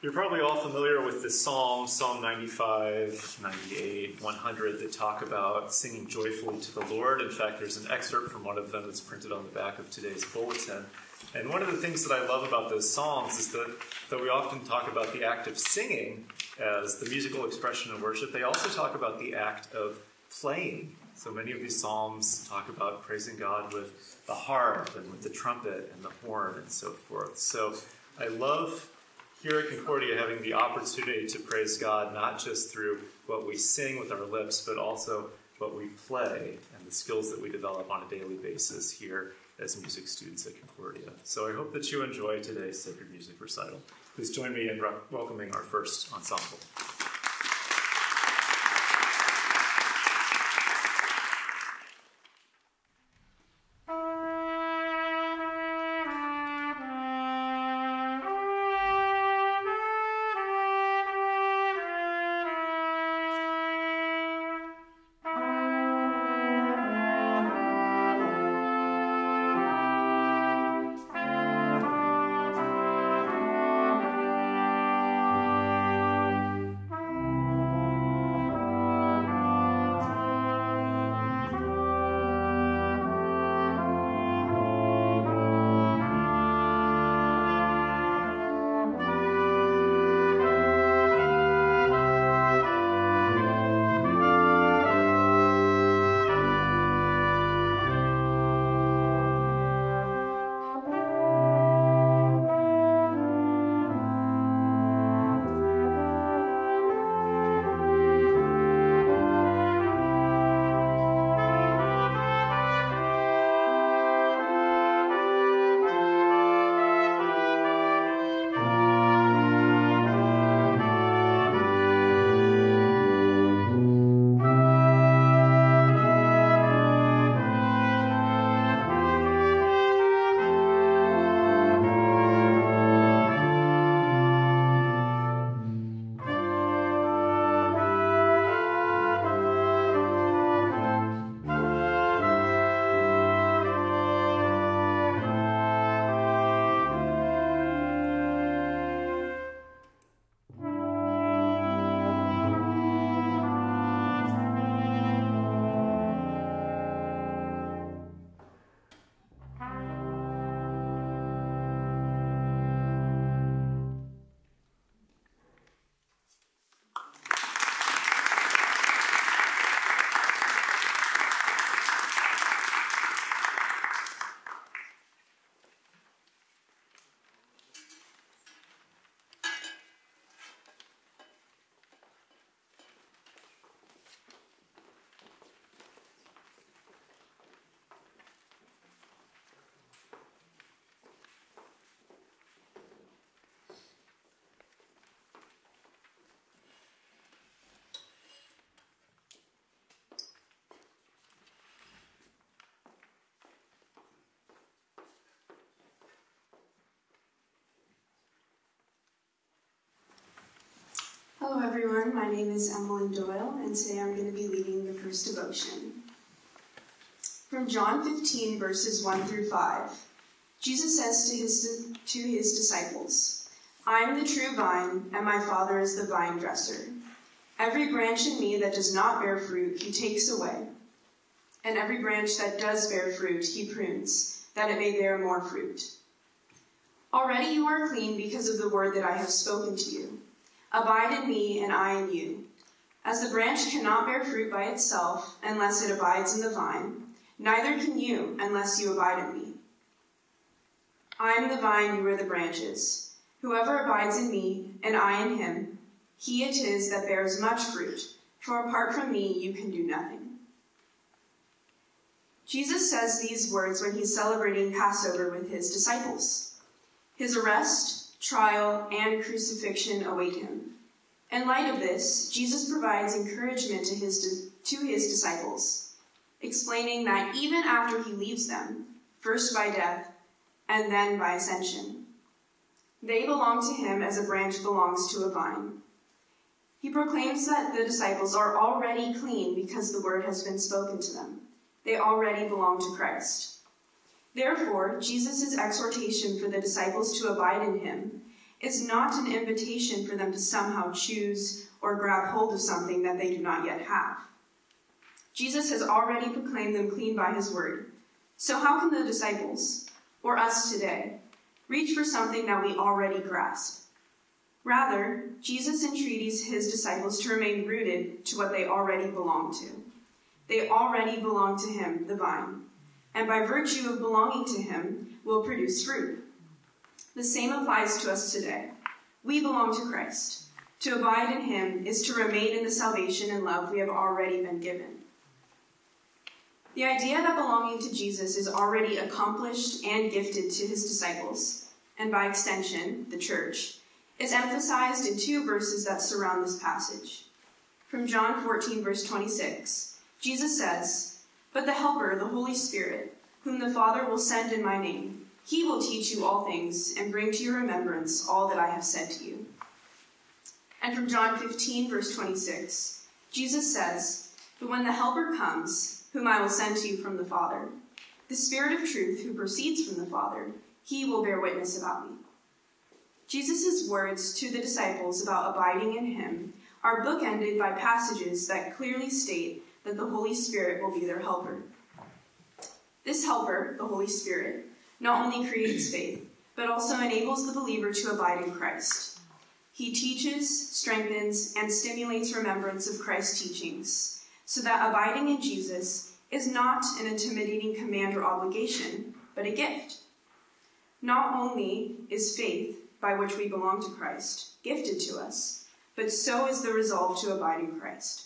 You're probably all familiar with the Psalms, Psalm 95, 98, 100, that talk about singing joyfully to the Lord. In fact, there's an excerpt from one of them that's printed on the back of today's bulletin. And one of the things that I love about those Psalms is that we often talk about the act of singing as the musical expression of worship. They also talk about the act of playing. So many of these Psalms talk about praising God with the harp and with the trumpet and the horn and so forth. So I love here at Concordia having the opportunity to praise God not just through what we sing with our lips, but also what we play and the skills that we develop on a daily basis here as music students at Concordia. So I hope that you enjoy today's sacred music recital. Please join me in welcoming our first ensemble. Hello everyone, my name is Emmalyn Doyle, and today I'm going to be leading the first devotion. From John 15, verses 1 through 5, Jesus says to his disciples, "I am the true vine, and my Father is the vine dresser. Every branch in me that does not bear fruit, he takes away. And every branch that does bear fruit, he prunes, that it may bear more fruit. Already you are clean because of the word that I have spoken to you. Abide in me, and I in you. As the branch cannot bear fruit by itself unless it abides in the vine, neither can you unless you abide in me. I am the vine, you are the branches. Whoever abides in me, and I in him, he it is that bears much fruit, for apart from me you can do nothing." Jesus says these words when he's celebrating Passover with his disciples. His arrest, trial, and crucifixion await him. In light of this, Jesus provides encouragement to his disciples, explaining that even after he leaves them, first by death and then by ascension, they belong to him as a branch belongs to a vine. He proclaims that the disciples are already clean because the word has been spoken to them. They already belong to Christ. Therefore, Jesus' exhortation for the disciples to abide in him is not an invitation for them to somehow choose or grab hold of something that they do not yet have. Jesus has already proclaimed them clean by his word. So how can the disciples, or us today, reach for something that we already grasp? Rather, Jesus entreats his disciples to remain rooted to what they already belong to. They already belong to him, the vine, and by virtue of belonging to him, will produce fruit. The same applies to us today. We belong to Christ. To abide in him is to remain in the salvation and love we have already been given. The idea that belonging to Jesus is already accomplished and gifted to his disciples, and by extension, the church, is emphasized in two verses that surround this passage. From John 14, verse 26, Jesus says, "But the Helper, the Holy Spirit, whom the Father will send in my name, he will teach you all things and bring to your remembrance all that I have said to you." And from John 15, verse 26, Jesus says, "But when the Helper comes, whom I will send to you from the Father, the Spirit of truth who proceeds from the Father, he will bear witness about me." Jesus' words to the disciples about abiding in him are bookended by passages that clearly state that the Holy Spirit will be their helper. This helper, the Holy Spirit, not only creates faith, but also enables the believer to abide in Christ. He teaches, strengthens, and stimulates remembrance of Christ's teachings, so that abiding in Jesus is not an intimidating command or obligation, but a gift. Not only is faith, by which we belong to Christ, gifted to us, but so is the resolve to abide in Christ.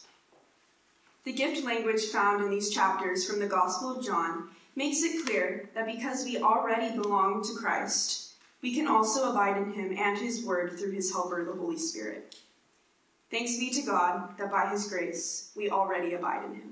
The gift language found in these chapters from the Gospel of John makes it clear that because we already belong to Christ, we can also abide in him and his word through his helper, the Holy Spirit. Thanks be to God that by his grace, we already abide in him.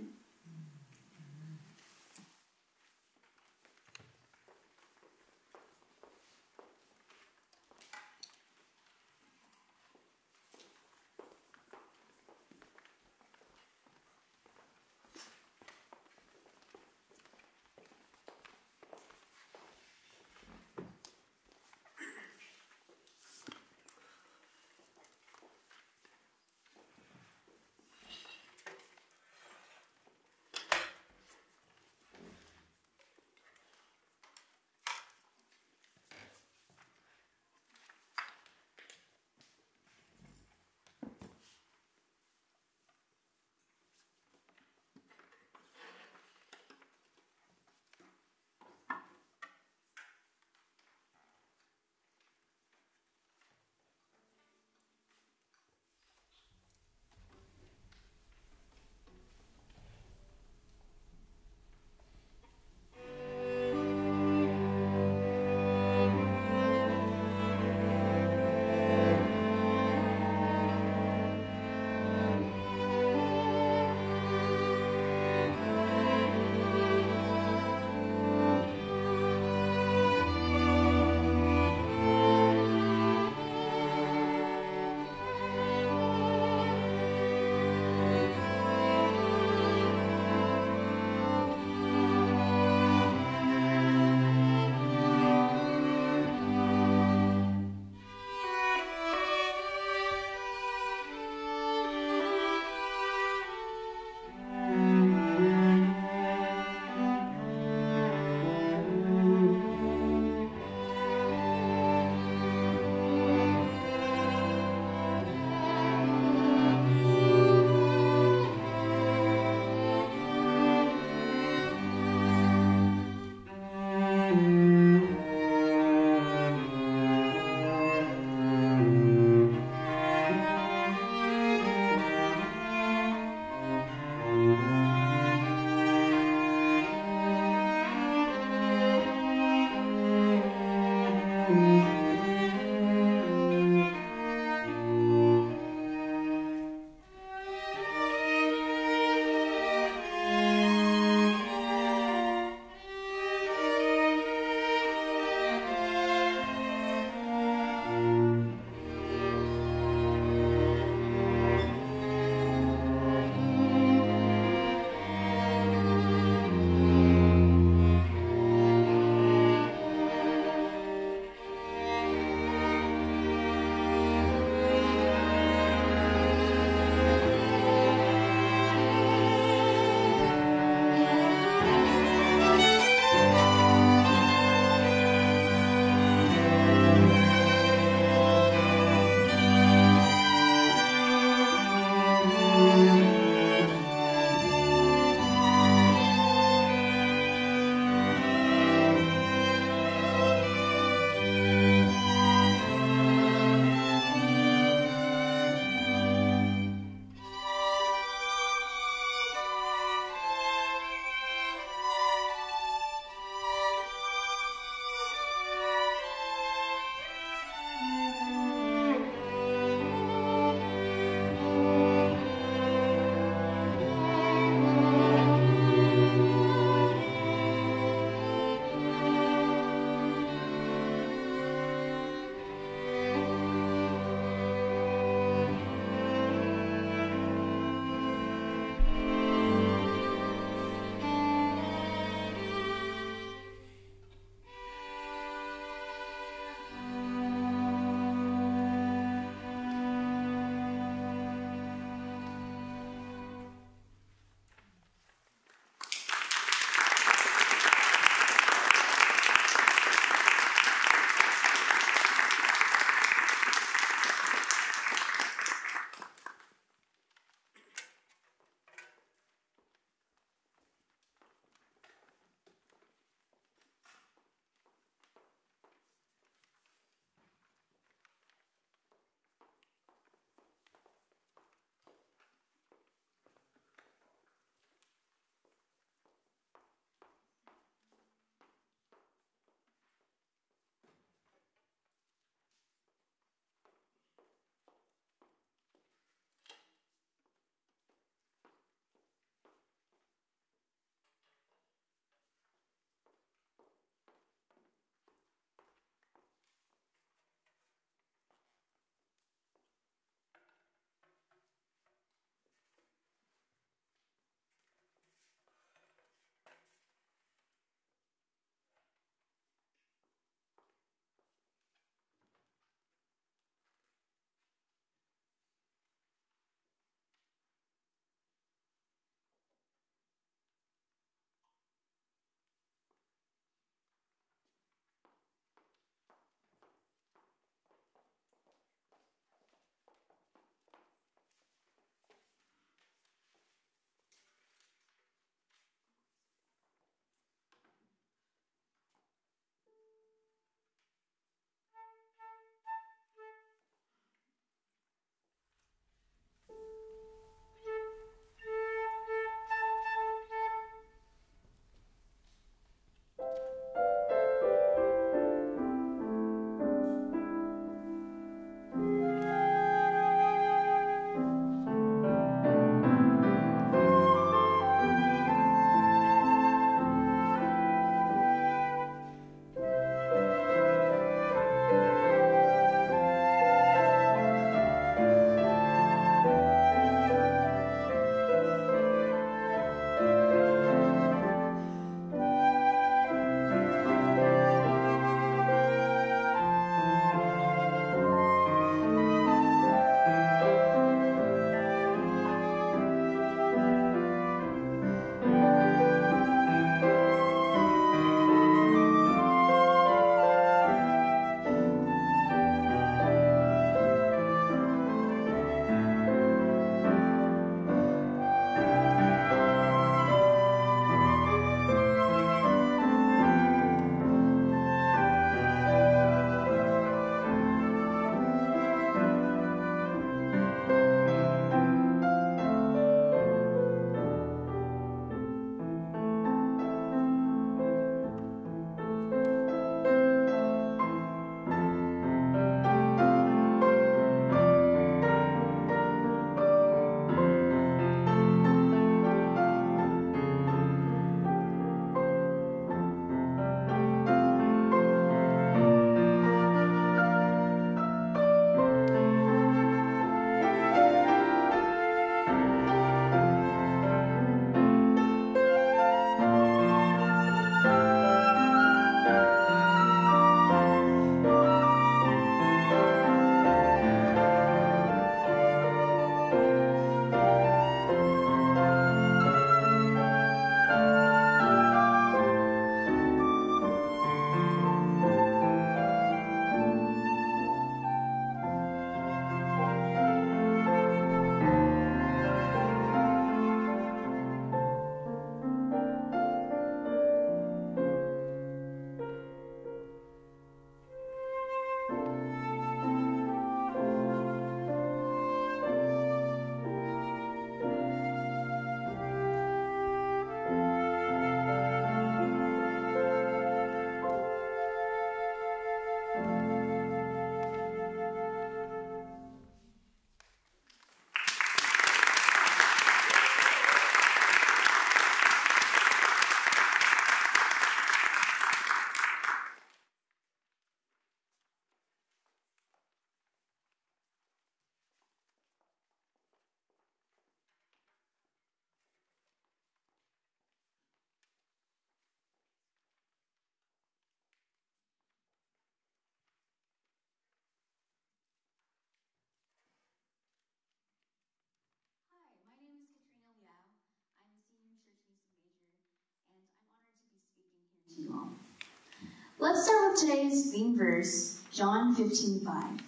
Let's start with today's theme verse, John 15:5.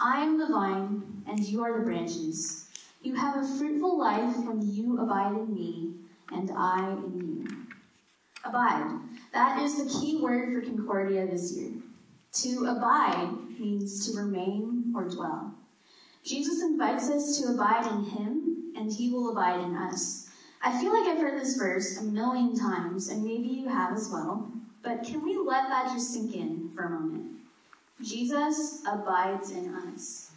I am the vine, and you are the branches. You have a fruitful life when you abide in me, and I in you. Abide. That is the key word for Concordia this year. To abide means to remain or dwell. Jesus invites us to abide in him, and he will abide in us. I feel like I've heard this verse a million times, and maybe you have as well, but can we let that just sink in for a moment? Jesus abides in us.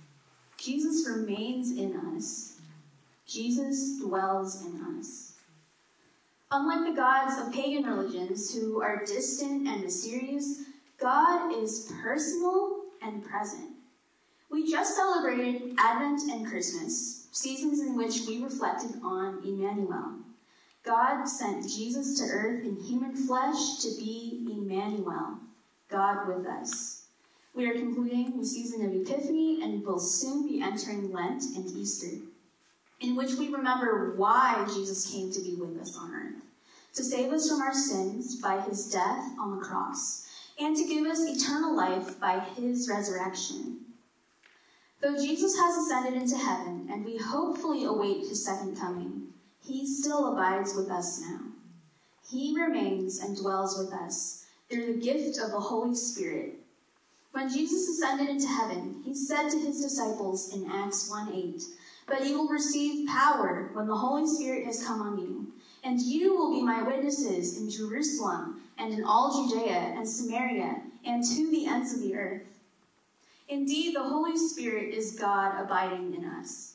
Jesus remains in us. Jesus dwells in us. Unlike the gods of pagan religions who are distant and mysterious, God is personal and present. We just celebrated Advent and Christmas, seasons in which we reflected on Emmanuel. God sent Jesus to earth in human flesh to be Emmanuel, God with us. We are concluding the season of Epiphany and will soon be entering Lent and Easter, in which we remember why Jesus came to be with us on earth, to save us from our sins by his death on the cross, and to give us eternal life by his resurrection. Though Jesus has ascended into heaven, and we hopefully await his second coming, he still abides with us now. He remains and dwells with us through the gift of the Holy Spirit. When Jesus ascended into heaven, he said to his disciples in Acts 1:8, "But you will receive power when the Holy Spirit has come on you, and you will be my witnesses in Jerusalem and in all Judea and Samaria and to the ends of the earth." Indeed, the Holy Spirit is God abiding in us.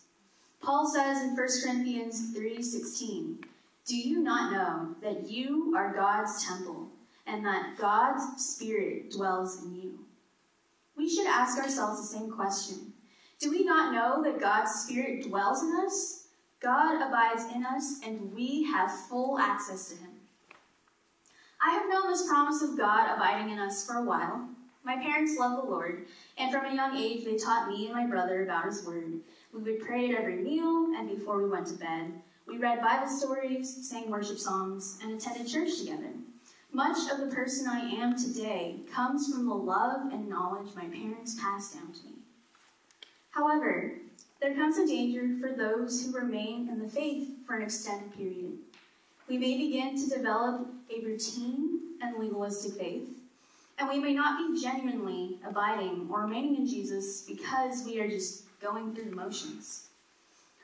Paul says in 1 Corinthians 3:16, "Do you not know that you are God's temple and that God's Spirit dwells in you?" We should ask ourselves the same question. Do we not know that God's Spirit dwells in us? God abides in us, and we have full access to him. I have known this promise of God abiding in us for a while. My parents love the Lord, and from a young age they taught me and my brother about his word. We would pray at every meal and before we went to bed. We read Bible stories, sang worship songs, and attended church together. Much of the person I am today comes from the love and knowledge my parents passed down to me. However, there comes a danger for those who remain in the faith for an extended period. We may begin to develop a routine and legalistic faith, and we may not be genuinely abiding or remaining in Jesus because we are just going through the motions.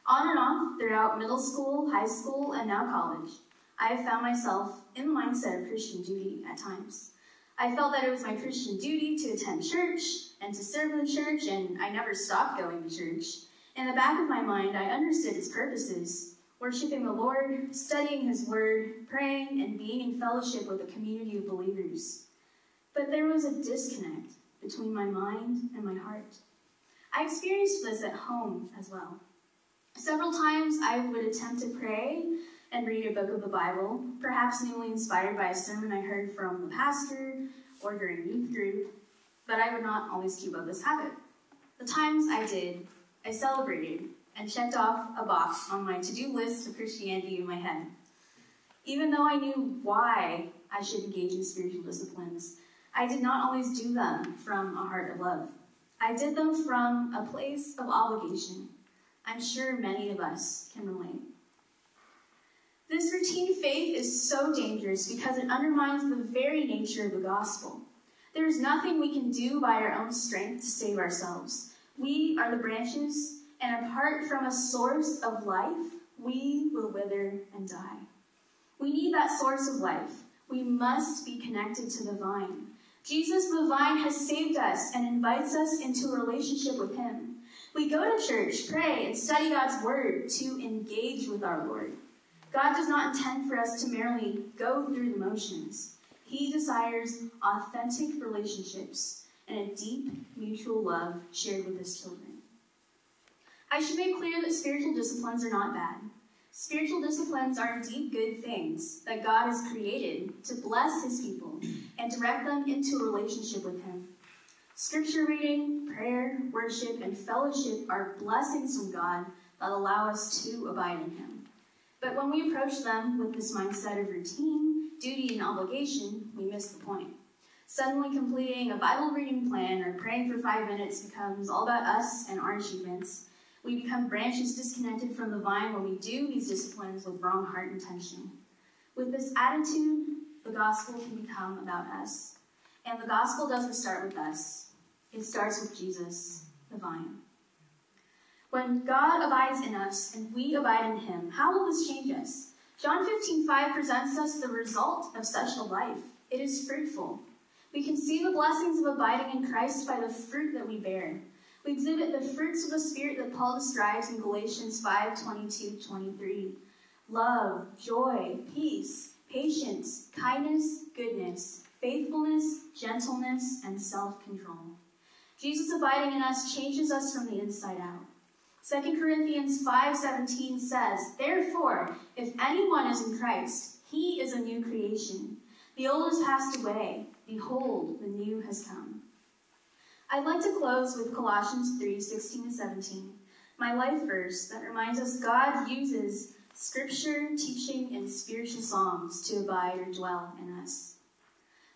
On and off throughout middle school, high school, and now college, I have found myself in the mindset of Christian duty at times. I felt that it was my Christian duty to attend church and to serve in the church, and I never stopped going to church. In the back of my mind, I understood its purposes: worshiping the Lord, studying his word, praying, and being in fellowship with a community of believers. But there was a disconnect between my mind and my heart. I experienced this at home as well. Several times I would attempt to pray and read a book of the Bible, perhaps newly inspired by a sermon I heard from the pastor or during youth group, but I would not always keep up this habit. The times I did, I celebrated and checked off a box on my to-do list of Christianity in my head. Even though I knew why I should engage in spiritual disciplines, I did not always do them from a heart of love. I did them from a place of obligation. I'm sure many of us can relate. This routine faith is so dangerous because it undermines the very nature of the gospel. There is nothing we can do by our own strength to save ourselves. We are the branches, and apart from a source of life, we will wither and die. We need that source of life. We must be connected to the vine. Jesus the vine has saved us and invites us into a relationship with him. We go to church, pray, and study God's word to engage with our Lord. God does not intend for us to merely go through the motions. He desires authentic relationships and a deep, mutual love shared with his children. I should make clear that spiritual disciplines are not bad. Spiritual disciplines are indeed good things that God has created to bless his people and direct them into a relationship with him. Scripture reading, prayer, worship, and fellowship are blessings from God that allow us to abide in him. But when we approach them with this mindset of routine, duty, and obligation, we miss the point. Suddenly completing a Bible reading plan or praying for 5 minutes becomes all about us and our achievements. We become branches disconnected from the vine when we do these disciplines with wrong heart intention. With this attitude, the gospel can become about us. And the gospel doesn't start with us. It starts with Jesus, the vine. When God abides in us and we abide in him, how will this change us? John 15:5 presents us the result of such a life. It is fruitful. We can see the blessings of abiding in Christ by the fruit that we bear. We exhibit the fruits of the Spirit that Paul describes in Galatians 5:22-23. Love, joy, peace, patience, kindness, goodness, faithfulness, gentleness, and self-control. Jesus abiding in us changes us from the inside out. 2 Corinthians 5:17 says, "Therefore, if anyone is in Christ, he is a new creation. The old has passed away. Behold, the new has come." I'd like to close with Colossians 3:16-17, my life verse that reminds us God uses scripture, teaching, and spiritual songs to abide or dwell in us.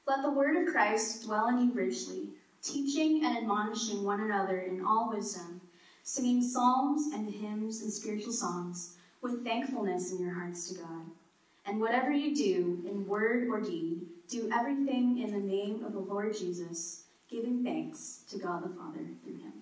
Let the word of Christ dwell in you richly, teaching and admonishing one another in all wisdom, singing psalms and hymns and spiritual songs with thankfulness in your hearts to God. And whatever you do, in word or deed, do everything in the name of the Lord Jesus, giving thanks to God the Father through him.